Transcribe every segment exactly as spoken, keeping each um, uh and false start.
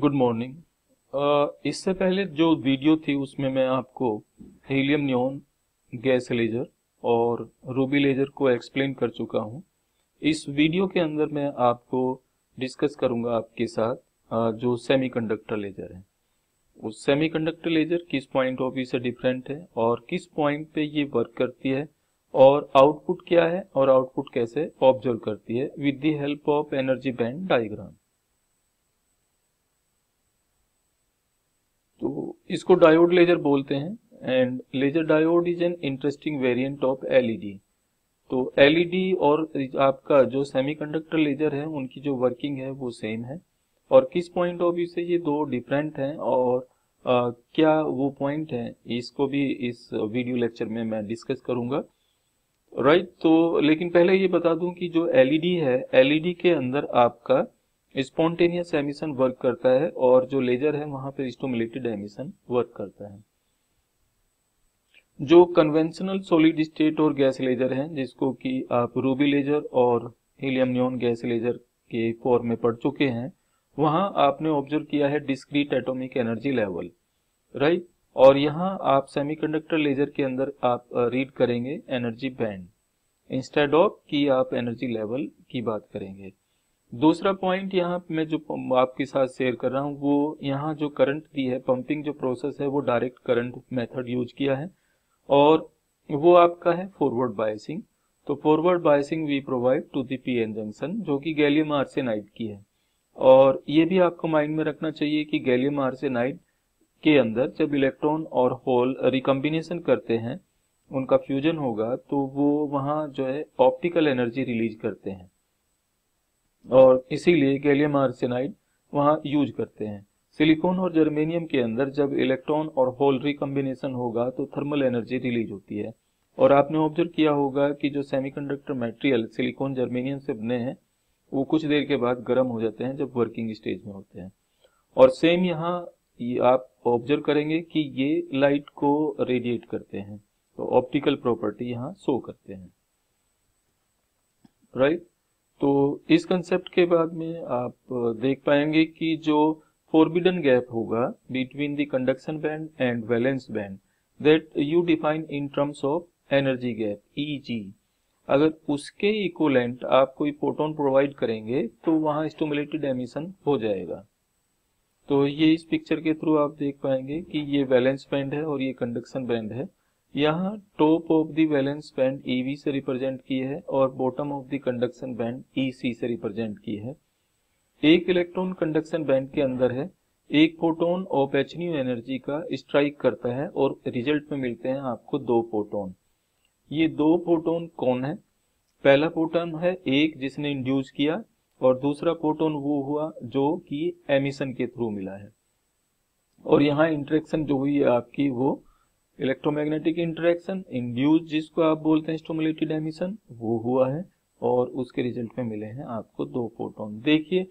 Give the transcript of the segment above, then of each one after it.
Good morning. इससे पहले जो वीडियो थी उसमें मैं आपको हीलियम नियॉन गैस लेजर और रूबी लेजर को एक्सप्लेन कर चुका हूं। इस वीडियो के अंदर मैं आपको डिस्कस करूंगा आपके साथ uh, जो सेमीकंडक्टर लेजर है। उस सेमीकंडक्टर लेजर किस पॉइंट ऑफ व्यू से डिफरेंट है और किस पॉइंट पे ये वर्क करती है और आउटपुट क्या है और आउटपुट कैसे ऑब्जर्व करती है with the help of energy band diagram. तो इसको डायोड लेजर बोलते हैं and laser diode is an interesting variant of LED. तो एलईडी और आपका जो सेमीकंडक्टर लेजर है उनकी जो वर्किंग है वो सेम है और किस पॉइंट ऑफ व्यू से ये दो डिफरेंट हैं और आ, क्या वो पॉइंट है इसको भी इस वीडियो लेक्चर में मैं डिस्कस करूंगा, राइट right? तो लेकिन पहले ये बता दूं कि जो एलईडी है, एलईडी के अंदर आपका स्पॉन्टेनियस एमिशन वर्क करता है और जो लेजर है वहां पे स्टिमुलेटेड एमिशन वर्क करता है। जो कन्वेंशनल सॉलिड स्टेट और गैस लेजर हैं, जिसको कि आप रूबी लेजर और हीलियम नियॉन गैस लेजर के फॉर्म में पढ़ चुके हैं, वहां आपने ऑब्जर्व किया है discrete atomic energy level, right. और यहाँ आप सेमीकंडक्टर लेजर के अंदर आप रीड करेंगे एनर्जी बैंड इंस्टेड ऑफ कि आप एनर्जी लेवल की बात करेंगे। दूसरा पॉइंट यहाँ मैं जो आपके साथ शेयर कर रहा हूँ वो यहाँ जो करंट दी है, पंपिंग जो प्रोसेस है वो डायरेक्ट करंट मेथड यूज किया है और वो आपका है फॉरवर्ड बायसिंग। तो forward biasing we provide to the P N junction जो कि गैलियम आर्सेनाइड की है। और ये भी आपको माइंड में रखना चाहिए कि गैलियम आर्सेनाइड के अंदर जब इलेक्ट्रॉन और होल रिकम्बिनेशन करते हैं, उनका फ्यूजन होगा, तो वो वहाँ जो है ऑप्टिकल एनर्जी रिलीज करते हैं और इसीलिए गैलियम आर्सेनाइड वहाँ यूज करते हैं। सिलिकॉन और जर्मेनियम के अंदर जब इलेक्ट्रॉन और होल रिकम्बिनेशन होगा तो थर्मल एनर्जी रिलीज होती है। और आपने ऑब्जर्व किया होगा कि जो सेमीकंडक्टर मटेरियल सिलिकॉन जर्मेनियम से बने हैं वो कुछ देर के बाद गर्म हो जाते हैं जब वर्किंग स्टेज में होते हैं। और सेम यहाँ ये आप ऑब्जर्व करेंगे कि ये लाइट को रेडिएट करते हैं, तो ऑप्टिकल प्रॉपर्टी यहाँ शो करते हैं, राइट right? तो इस कंसेप्ट के बाद में आप देख पाएंगे कि जो फॉरबिडन गैप होगा between the conduction band and valence band that you define in terms of energy gap easy, अगर उसके इक्विवेलेंट आप कोई फोटोन प्रोवाइड करेंगे तो वहां स्टिमुलेटेड एमिशन हो जाएगा। तो ये इस पिक्चर के थ्रू आप देख पाएंगे कि ये वैलेंस बैंड है और ये कंडक्शन बैंड है। यहाँ top of the valence band E V से रिप्रेजेंट की है और bottom of the conduction band E C से रिप्रेजेंट की है। एक इलेक्ट्रॉन कंडक्शन बैंड के अंदर है, एक photon of h nu energy का स्ट्राइक करता है और रिजल्ट में मिलते हैं आपको दो फोटोन। ये दो फोटोन कौन है? पहला फोटोन है एक जिसने इंड्यूस किया और दूसरा फोटोन वो हुआ जो कि एमिशन के थ्रू मिला है। और यहाँ इंटरेक्शन जो हुई है आपकी वो इलेक्ट्रोमैग्नेटिक इंटरेक्शन, इंड्यूस जिसको आप बोलते हैं स्टिमुलेटेड एमिशन, वो हुआ है और उसके रिजल्ट में मिले हैं आपको दो फोटोन। देखिए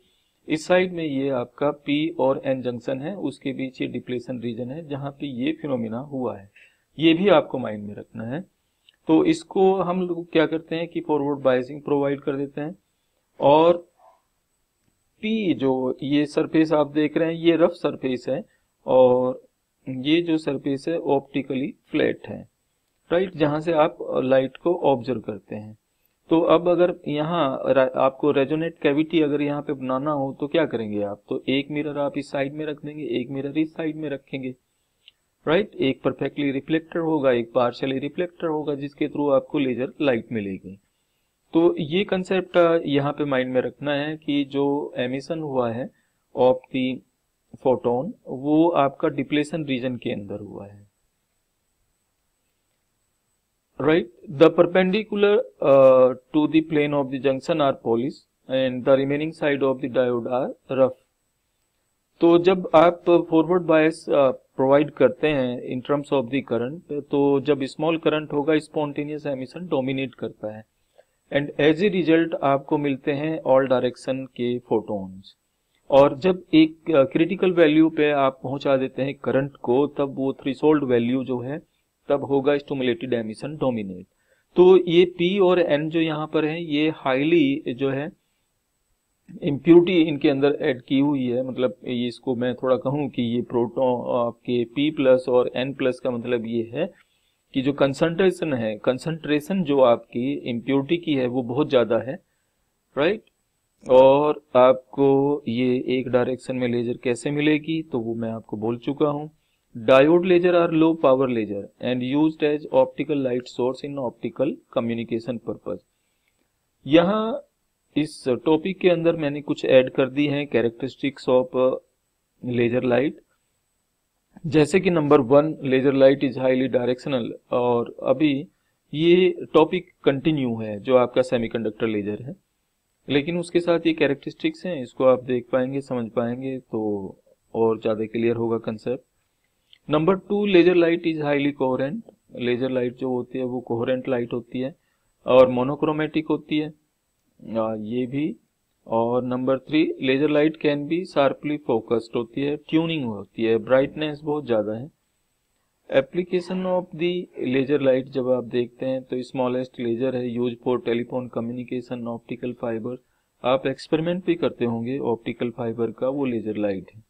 इस साइड में ये आपका P और N जंक्शन है, उसके बीच ये डिप्लेशन रीजन है जहाँ पे ये फिनोमिना हुआ है। ये भी आपको माइंड में रखना है। तो इसको हम लोग क्या करते हैं कि फॉरवर्ड बायसिंग प्रोवाइड कर देते हैं। और P जो ये सरफेस आप देख रहे हैं ये रफ सरफेस है और ये जो सरफेस है ऑप्टिकली फ्लैट है, राइट, जहां से आप लाइट को ऑब्जर्व करते हैं। तो अब अगर यहाँ आपको रेजोनेट कैविटी अगर यहाँ पे बनाना हो तो क्या करेंगे आप? तो एक मिरर आप इस साइड में रख देंगे, एक मिरर इस साइड में रखेंगे, राइट। एक परफेक्टली रिफ्लेक्टर होगा, एक पार्शियली रिफ्लेक्टर होगा जिसके थ्रू आपको लेजर लाइट मिलेगी। तो ये कंसेप्ट यहाँ पे माइंड में रखना है कि जो एमिशन हुआ है ऑफ दी फोटोन वो आपका डिप्लेशन रीजन के अंदर हुआ है, right. The perpendicular to the plane of the junction are polish and the remaining side of the diode are rough. तो जब आप फॉरवर्ड बायस प्रोवाइड करते हैं in terms of the current, तो जब स्मॉल करंट होगा स्पॉन्टेनियस एमिशन डोमिनेट करता है एंड एज ए रिजल्ट आपको मिलते हैं ऑल डायरेक्शन के फोटोन्स। और जब एक क्रिटिकल वैल्यू पे आप पहुंचा देते हैं करंट को, तब वो थ्रेशोल्ड वैल्यू जो है तब होगा स्टिमुलेटेड एमिशन डोमिनेट। तो ये P और N जो यहाँ पर है ये हाईली जो है इम्प्योरिटी इनके अंदर ऐड की हुई है, मतलब ये इसको मैं थोड़ा कहूँ कि ये प्रोटॉन आपके P प्लस और N प्लस का मतलब ये है कि जो कंसंट्रेशन है, कंसंट्रेशन जो आपकी इम्प्योरिटी की है वो बहुत ज़्यादा है, राइट। और आपको ये एक डायरेक्शन में लेजर कैसे मिलेगी तो वो मैं आपको बोल चुका हूँ। Diode laser are low power laser and used as optical light source in optical communication purpose. यहाँ इस टॉपिक के अंदर मैंने कुछ ऐड कर दी है कैरेक्टरिस्टिक्स ऑफ लेजर लाइट, जैसे कि number one, laser light is highly directional. और अभी ये टॉपिक कंटिन्यू है जो आपका सेमीकंडक्टर लेजर है, लेकिन उसके साथ ये कैरेक्टरिस्टिक्स हैं, इसको आप देख पाएंगे, समझ पाएंगे तो और ज़्यादा क्लियर होगा concept. Number two, laser light is highly coherent. Laser light जो होती है वो कोहेरेंट लाइट होती है और मोनोक्रोमेटिक होती है, ये भी। और number three, laser light can be sharply focused होती है, ट्यूनिंग होती है, ब्राइटनेस बहुत ज़्यादा है। Application of the laser light जब आप देखते हैं तो स्मॉलेस्ट लेजर है, use for telephone communication, optical fibre. आप एक्सपेरिमेंट भी करते होंगे ऑप्टिकल फाइबर का, वो लेजर लाइट है।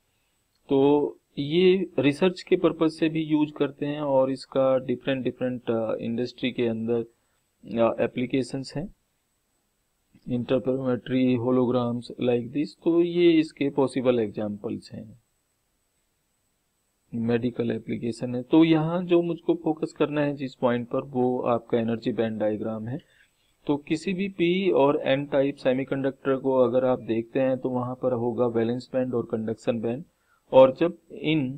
तो ये रिसर्च के पर्पज से भी यूज करते हैं और इसका डिफरेंट डिफरेंट इंडस्ट्री के अंदर एप्लीकेशंस हैं, इंटरफेरोमेट्री, होलोग्राम्स, लाइक दिस। तो ये इसके पॉसिबल एग्जाम्पल्स हैं, मेडिकल एप्लीकेशन है। तो यहाँ जो मुझको फोकस करना है जिस पॉइंट पर, वो आपका एनर्जी बैंड डायग्राम है। तो किसी भी पी और एन टाइप सेमीकंडक्टर को अगर आप देखते हैं तो वहाँ पर होगा वैलेंस बैंड और कंडक्शन बैंड। और जब इन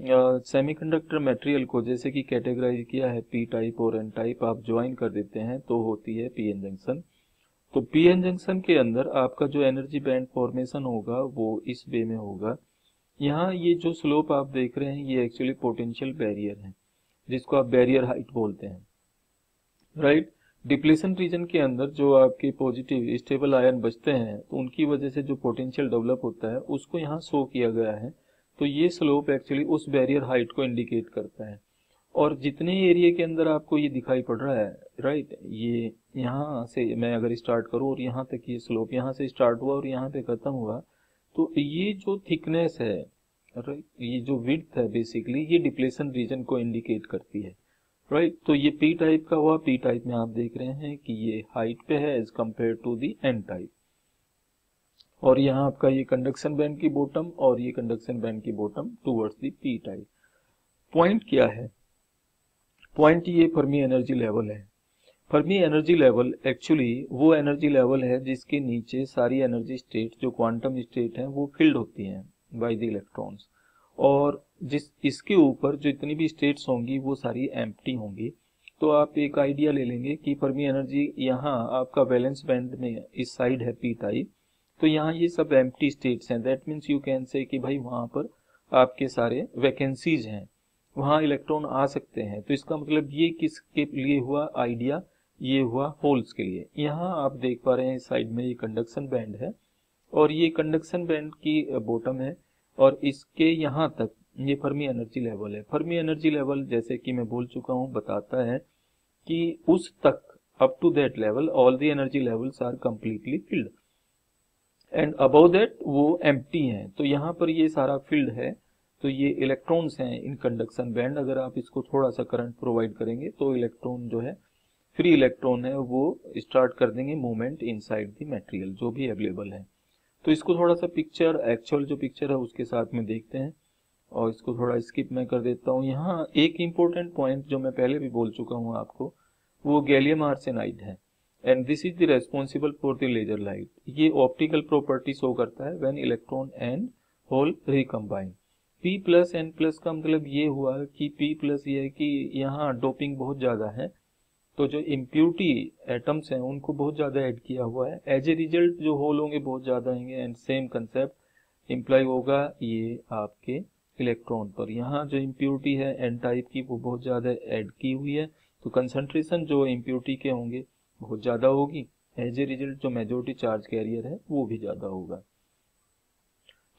सेमीकंडक्टर मटेरियल को, जैसे कि कैटेगराइज किया है पी टाइप और एन टाइप, आप ज्वाइन कर देते हैं तो होती है पी एन जंक्शन। तो पी एन जंक्शन के अंदर आपका जो एनर्जी बैंड फॉर्मेशन होगा वो इस वे में होगा। यहाँ ये जो स्लोप आप देख रहे हैं ये एक्चुअली पोटेंशियल बैरियर है, जिसको आप बैरियर हाइट बोलते हैं, राइट। डिप्लेशन रीजन के अंदर जो आपके पॉजिटिव स्टेबल आयन बचते हैं तो उनकी वजह से जो पोटेंशियल डेवलप होता है उसको यहाँ शो किया गया है। तो ये स्लोप एक्चुअली उस बैरियर हाइट को इंडिकेट करता है। और जितने एरिया के अंदर आपको ये दिखाई पड़ रहा है, राइट, ये यहाँ से मैं अगर स्टार्ट करूँ और यहाँ तक ये स्लोप यहाँ से स्टार्ट हुआ और यहाँ पे खत्म हुआ, तो ये जो थिकनेस है, राइट, ये जो विड्थ है बेसिकली ये डिप्लेशन रीजन को इंडिकेट करती है, राइट। तो ये पी टाइप का हुआ, पी टाइप में आप देख रहे हैं कि ये हाइट पे है as compare to the N type. और यहाँ आपका ये कंडक्शन बैंड की बॉटम और ये कंडक्शन बैंड की bottom towards the P type. Point क्या है? पॉइंट ये फर्मी एनर्जी लेवल है। फर्मी एनर्जी लेवल एक्चुअली वो एनर्जी लेवल है जिसके नीचे सारी एनर्जी स्टेट जो क्वांटम स्टेट हैं वो फिल्ड होती हैं बाय द इलेक्ट्रॉन्स, और जिस इसके ऊपर जो इतनी भी स्टेट्स होंगी वो सारी एम्प्टी होंगी। तो आप एक आइडिया ले लेंगे कि फर्मी एनर्जी यहाँ आपका वैलेंस बैंड में इस साइड है पी टाइप, तो यहाँ ये सब एम्प्टी स्टेट्स हैं। That means you can say कि भाई वहाँ पर आपके सारे वैकेंसीज हैं, वहाँ इलेक्ट्रॉन आ सकते हैं। तो इसका मतलब ये किसके लिए हुआ आइडिया? ये हुआ होल्स के लिए। यहाँ आप देख पा रहे हैं इस साइड में ये कंडक्शन बैंड है और ये कंडक्शन बैंड की बॉटम है और इसके यहाँ तक ये फर्मी एनर्जी लेवल है। फर्मी एनर्जी लेवल, जैसे कि मैं बोल चुका हूँ, बताता है कि उस तक, up to that level, all the energy levels are completely filled and above that वो एम्प्टी हैं। तो यहाँ पर ये सारा फील्ड है, तो ये इलेक्ट्रॉन्स हैं इन कंडक्शन बैंड। अगर आप इसको थोड़ा सा करंट प्रोवाइड करेंगे तो इलेक्ट्रॉन जो है, फ्री इलेक्ट्रॉन है, वो स्टार्ट कर देंगे मूवमेंट इनसाइड द मटेरियल जो भी अवेलेबल है। तो इसको थोड़ा सा पिक्चर, एक्चुअल जो पिक्चर है उसके साथ में देखते हैं और इसको थोड़ा स्किप मैं कर देता हूँ। यहाँ एक इम्पोर्टेंट पॉइंट जो मैं पहले भी बोल चुका हूँ आपको, वो गैलियम आर्सेनाइड है and this is the responsible for the laser light. ये ऑप्टिकल प्रॉपर्टी शो करता है when electron and hole recombine. P plus N plus का मतलब ये हुआ कि P प्लस ये है कि यहाँ डोपिंग बहुत ज़्यादा है, तो जो इम्प्योरिटी एटम्स हैं उनको बहुत ज़्यादा ऐड किया हुआ है। एज ए रिजल्ट जो होल होंगे बहुत ज़्यादा होंगे एंड सेम कंसेप्ट इम्प्लाई होगा ये आपके इलेक्ट्रॉन पर। यहाँ जो इम्प्योरिटी है एन टाइप की वो बहुत ज़्यादा ऐड की हुई है, तो कंसनट्रेशन जो इम्प्योरिटी के होंगे बहुत ज़्यादा होगी। एज ए रिजल्ट जो मेजोरिटी चार्ज कैरियर है वो भी ज़्यादा होगा।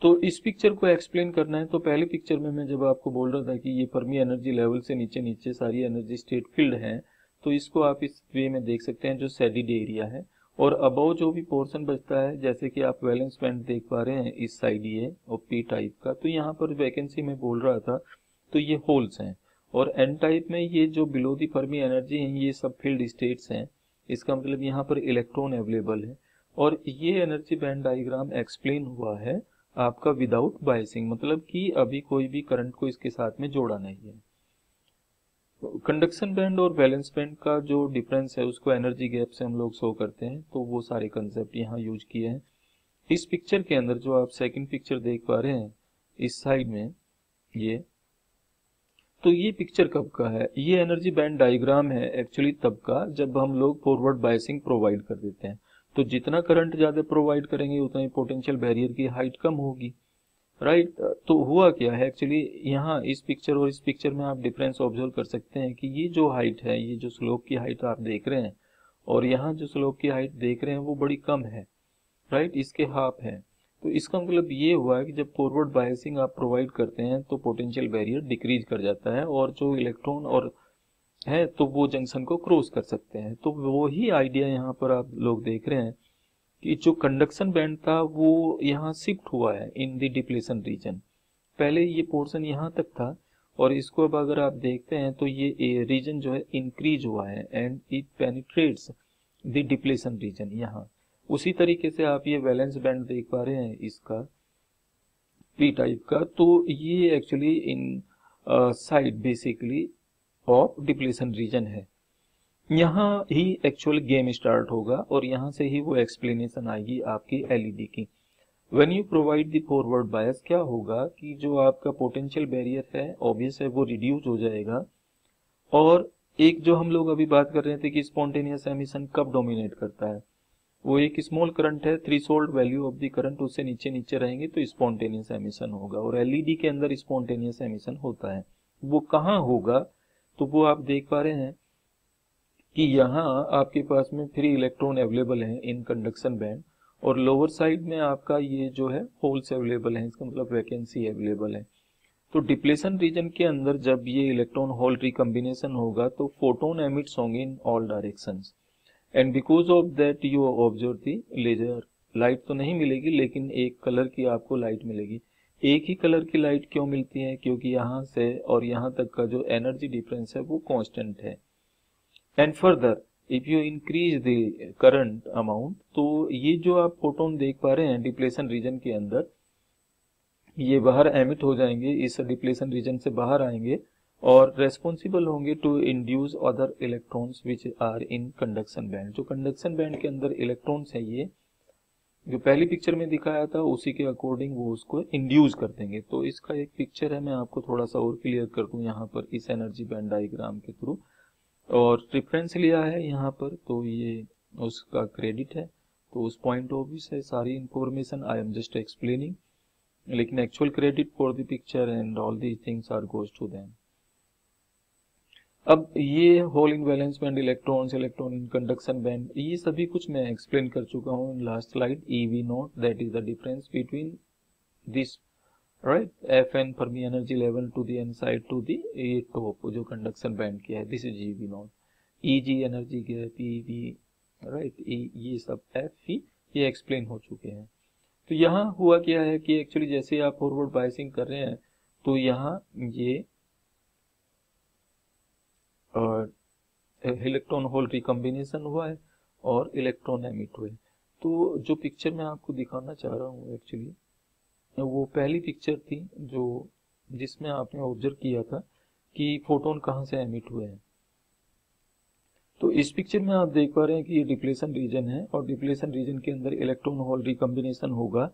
तो इस पिक्चर को एक्सप्लेन करना है तो पहले पिक्चर में मैं जब आपको बोल रहा था कि ये फर्मी एनर्जी लेवल से नीचे नीचे सारी एनर्जी स्टेट फील्ड हैं, तो इसको आप इस वे में देख सकते हैं जो शेडेड एरिया है। और अबव जो भी पोर्शन बचता है, जैसे कि आप वैलेंस बैंड देख पा रहे हैं इस साइड ये और पी टाइप का, तो यहाँ पर वैकेंसी में बोल रहा था तो ये होल्स हैं, और एन टाइप में ये जो बिलो दी फर्मी एनर्जी हैं ये सब फील्ड स्टेट्स हैं, इसका मतलब यहाँ पर इलेक्ट्रॉन अवेलेबल है। और ये एनर्जी बैंड डायग्राम एक्सप्लेन हुआ है आपका विदाउट बायसिंग, मतलब कि अभी कोई भी करंट को इसके साथ में जोड़ा नहीं है। कंडक्शन बैंड और वैलेंस बैंड का जो डिफरेंस है उसको एनर्जी गैप से हम लोग शो करते हैं, तो वो सारे कंसेप्ट यहाँ यूज किए हैं। इस पिक्चर के अंदर जो आप सेकंड पिक्चर देख पा रहे हैं इस साइड में ये, तो ये पिक्चर कब का है, ये एनर्जी बैंड डायग्राम है एक्चुअली तब का जब हम लोग फॉरवर्ड बायसिंग प्रोवाइड कर देते हैं। तो जितना करंट ज्यादा प्रोवाइड करेंगे उतना ही पोटेंशियल बैरियर की हाइट कम होगी, राइट right? तो हुआ क्या है एक्चुअली यहाँ इस पिक्चर और इस पिक्चर में आप डिफरेंस ऑब्जर्व कर सकते हैं कि ये जो हाइट है, ये जो स्लोप की हाइट आप देख रहे हैं और यहाँ जो स्लोप की हाइट देख रहे हैं वो बड़ी कम है, राइट right? इसके हाफ है। तो इसका मतलब ये हुआ है कि जब फॉरवर्ड बायसिंग आप प्रोवाइड करते हैं तो पोटेंशियल बैरियर डिक्रीज कर जाता है और जो इलेक्ट्रॉन और है तो वो जंक्शन को क्रॉस कर सकते हैं। तो वही आइडिया यहाँ पर आप लोग देख रहे हैं कि जो कंडक्शन बैंड था वो यहाँ शिफ्ट हुआ है इन द डिप्लेशन रीजन। पहले ये पोर्शन यहाँ तक था और इसको अब अगर आप देखते हैं तो ये रीजन जो है इंक्रीज हुआ है and it penetrates the depletion region यहाँ। उसी तरीके से आप ये वैलेंस बैंड देख पा रहे हैं इसका पी टाइप का, तो ये actually inside basically of depletion region है। यहाँ ही एक्चुअल गेम स्टार्ट होगा और यहाँ से ही वो एक्सप्लेनेशन आएगी आपकी एलईडी की। When you provide the forward bias क्या होगा कि जो आपका पोटेंशियल बैरियर है ऑब्वियस है वो रिड्यूस हो जाएगा। और एक जो हम लोग अभी बात कर रहे थे कि स्पॉन्टेनियस एमिशन कब डोमिनेट करता है, वो एक स्मॉल करंट है, threshold value of the current उससे नीचे नीचे रहेंगे तो स्पॉन्टेनियस एमिशन होगा। और एलईडी के अंदर स्पॉन्टेनियस एमिशन होता है, वो कहाँ होगा तो वो आप देख पा रहे हैं कि यहाँ आपके पास में फ्री इलेक्ट्रॉन अवेलेबल हैं इन कंडक्शन बैंड और लोअर साइड में आपका ये जो है होल्स अवेलेबल हैं, इसका मतलब वैकेंसी अवेलेबल है। तो डिप्लेशन रीजन के अंदर जब ये इलेक्ट्रॉन होल रिकम्बिनेशन होगा तो फोटोन एमिट्स होंगे in all directions and because of that you observe the laser light तो नहीं मिलेगी लेकिन एक कलर की आपको लाइट मिलेगी। एक ही कलर की लाइट क्यों मिलती है, क्योंकि यहाँ से और यहाँ तक का जो एनर्जी डिफरेंस है वो कॉन्स्टेंट है। And further if you increase the current amount, तो ये जो आप फोटोन देख पा रहे हैं डिप्लेशन रीजन के अंदर ये बाहर एमिट हो जाएंगे, इस डिप्लेशन रीजन से बाहर आएंगे और रेस्पॉन्सिबल होंगे to induce other electrons which are in conduction band. जो कंडक्शन बैंड के अंदर इलेक्ट्रॉन्स है ये जो पहली पिक्चर में दिखाया था उसी के अकॉर्डिंग वो उसको इंड्यूस कर देंगे। तो इसका एक पिक्चर है, मैं आपको थोड़ा सा और क्लियर कर दूँ यहाँ पर इस एनर्जी बैंड डायग्राम के थ्रू, और रेफरेंस लिया है यहाँ पर तो ये उसका क्रेडिट है। तो उस पॉइंट ऑफ व्यू से सारी information I am just explaining, लेकिन actual credit for the picture and all these things are goes to them. अब ये hole in valence band, electrons, electron in conduction band, ये सभी कुछ मैं एक्सप्लेन कर चुका हूँ last slide. E V naught that is the difference between this right F N Fermi energy level to the N side to the A top जो conduction band की है, this is E V naught. E G energy gap, E V right, ये सब F ही ये explain हो चुके हैं। तो यहाँ हुआ क्या है कि एक्चुअली जैसे आप फॉरवर्ड बायसिंग कर रहे हैं तो यहाँ ये इलेक्ट्रॉन होल रिकम्बिनेशन हुआ है और इलेक्ट्रॉन एमिट हुए। तो जो पिक्चर मैं आपको दिखाना चाह रहा हूँ एक्चुअली वो पहली पिक्चर थी जो जिसमें आपने ऑब्जर्व किया था कि फोटोन कहाँ से एमिट हुए हैं। तो इस पिक्चर में आप देख पा रहे हैं कि ये डिप्लेशन रीजन है और डिप्लेशन रीजन के अंदर इलेक्ट्रॉन होल रिकम्बिनेशन होगा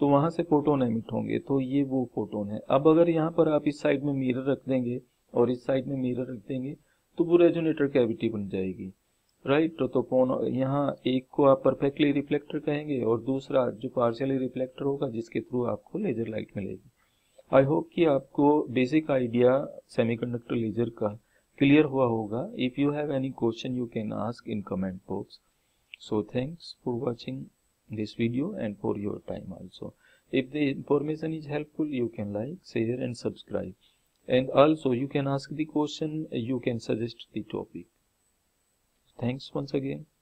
तो वहाँ से फोटोन एमिट होंगे, तो ये वो फोटोन है। अब अगर यहाँ पर आप इस साइड में मिरर रख देंगे और इस साइड में मिरर रख देंगे तो वो रेजोनेटर कैविटी बन जाएगी, राइट right? तो कौन यहाँ एक को आप परफेक्टली रिफ्लेक्टर कहेंगे और दूसरा जो पार्शियली रिफ्लेक्टर होगा जिसके थ्रू आपको लेजर लाइट मिलेगी। आई होप कि आपको बेसिक आइडिया सेमीकंडक्टर लेजर का क्लियर हुआ होगा। If you have any question you can ask in comment box. So thanks for watching this video and for your time also. If the information is helpful you can like, share and subscribe and also you can ask the question, you can suggest the topic. Thanks once again.